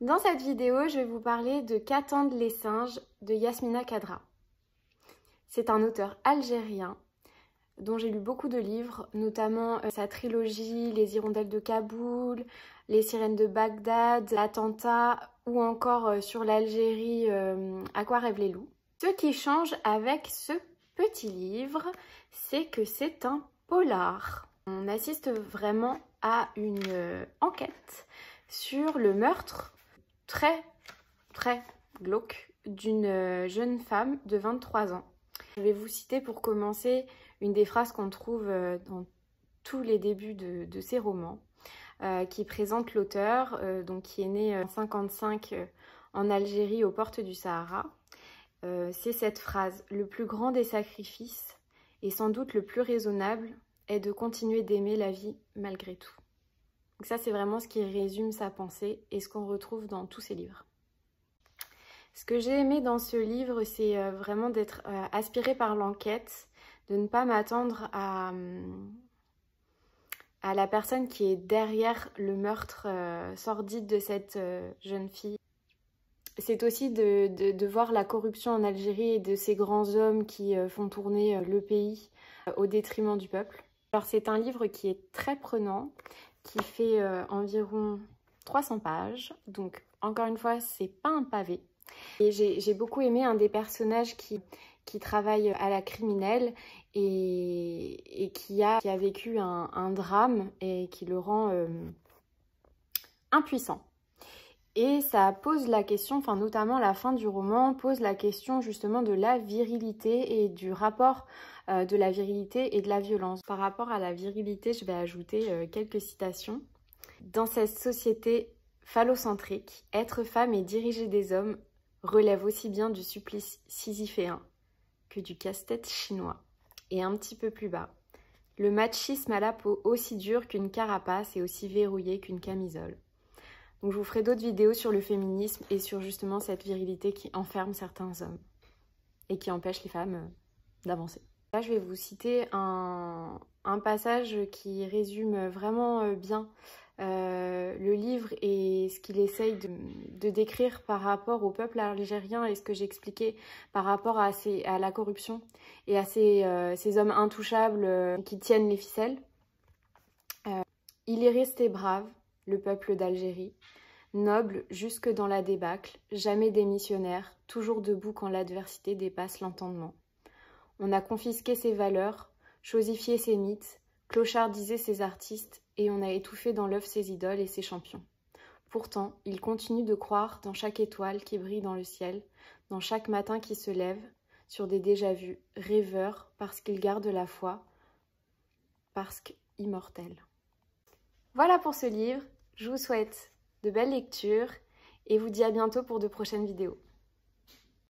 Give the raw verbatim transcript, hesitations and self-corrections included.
Dans cette vidéo, je vais vous parler de Qu'attendent les singes de Yasmina Khadra. C'est un auteur algérien dont j'ai lu beaucoup de livres, notamment sa trilogie Les hirondelles de Kaboul, Les sirènes de Bagdad, L'attentat ou encore sur l'Algérie euh, À quoi rêvent les loups. Ce qui change avec ce petit livre, c'est que c'est un polar. On assiste vraiment à une enquête sur le meurtre très très glauque d'une jeune femme de vingt-trois ans. Je vais vous citer pour commencer une des phrases qu'on trouve dans tous les débuts de, de ces romans, euh, qui présente l'auteur, euh, donc qui est né en cinquante-cinq euh, en Algérie, aux portes du Sahara. Euh, c'est cette phrase: le plus grand des sacrifices, et sans doute le plus raisonnable, est de continuer d'aimer la vie malgré tout. Donc ça, c'est vraiment ce qui résume sa pensée et ce qu'on retrouve dans tous ses livres. Ce que j'ai aimé dans ce livre, c'est vraiment d'être aspirée par l'enquête, de ne pas m'attendre à, à la personne qui est derrière le meurtre euh, sordide de cette euh, jeune fille. C'est aussi de, de, de voir la corruption en Algérie et de ces grands hommes qui euh, font tourner le pays euh, au détriment du peuple. Alors c'est un livre qui est très prenant, qui fait euh, environ trois cents pages, donc encore une fois, c'est pas un pavé. Et j'ai ai beaucoup aimé un des personnages qui, qui travaille à la criminelle et, et qui, a, qui a vécu un, un drame et qui le rend euh, impuissant. Et ça pose la question, enfin notamment la fin du roman, pose la question justement de la virilité et du rapport euh, de la virilité et de la violence. Par rapport à la virilité, je vais ajouter euh, quelques citations. Dans cette société phallocentrique, être femme et diriger des hommes relève aussi bien du supplice sisyphéen que du casse-tête chinois. Et un petit peu plus bas, le machisme à la peau aussi dure qu'une carapace et aussi verrouillé qu'une camisole. Donc je vous ferai d'autres vidéos sur le féminisme et sur justement cette virilité qui enferme certains hommes et qui empêche les femmes d'avancer. Là, je vais vous citer un, un passage qui résume vraiment bien Euh, le livre et ce qu'il essaye de, de décrire par rapport au peuple algérien et ce que j'expliquais par rapport à, ces, à la corruption et à ces, euh, ces hommes intouchables euh, qui tiennent les ficelles. Euh, Il est resté brave, le peuple d'Algérie, noble jusque dans la débâcle, jamais démissionnaire, toujours debout quand l'adversité dépasse l'entendement. On a confisqué ses valeurs, chosifié ses mythes, clochardisé ses artistes, et on a étouffé dans l'œuf ses idoles et ses champions. Pourtant, il continue de croire dans chaque étoile qui brille dans le ciel, dans chaque matin qui se lève, sur des déjà-vus, rêveurs, parce qu'il garde la foi, parce qu'immortel. Voilà pour ce livre, je vous souhaite de belles lectures, et vous dis à bientôt pour de prochaines vidéos.